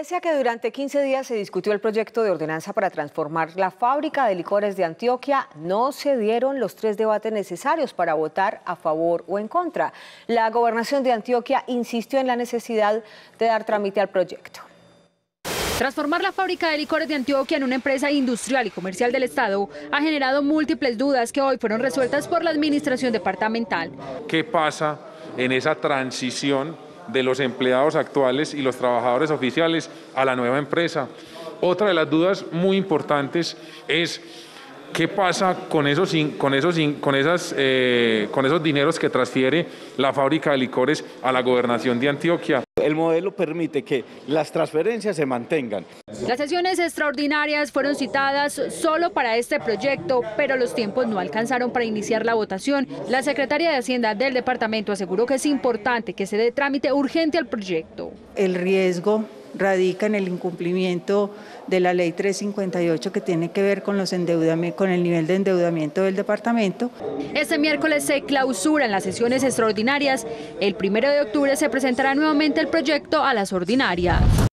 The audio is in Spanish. Pese a que durante 15 días se discutió el proyecto de ordenanza para transformar la Fábrica de Licores de Antioquia, no se dieron los 3 debates necesarios para votar a favor o en contra. La gobernación de Antioquia insistió en la necesidad de dar trámite al proyecto. Transformar la Fábrica de Licores de Antioquia en una empresa industrial y comercial del Estado ha generado múltiples dudas que hoy fueron resueltas por la administración departamental. ¿Qué pasa en esa transición de los empleados actuales y los trabajadores oficiales a la nueva empresa? Otra de las dudas muy importantes es qué pasa con esos dineros que transfiere la Fábrica de Licores a la gobernación de Antioquia. El modelo permite que las transferencias se mantengan. Las sesiones extraordinarias fueron citadas solo para este proyecto, pero los tiempos no alcanzaron para iniciar la votación. La secretaria de Hacienda del departamento aseguró que es importante que se dé trámite urgente al proyecto. El riesgo radica en el incumplimiento de la ley 358 que tiene que ver con el nivel de endeudamiento del departamento. Este miércoles se clausuran las sesiones extraordinarias. El 1 de octubre se presentará nuevamente el proyecto a las ordinarias.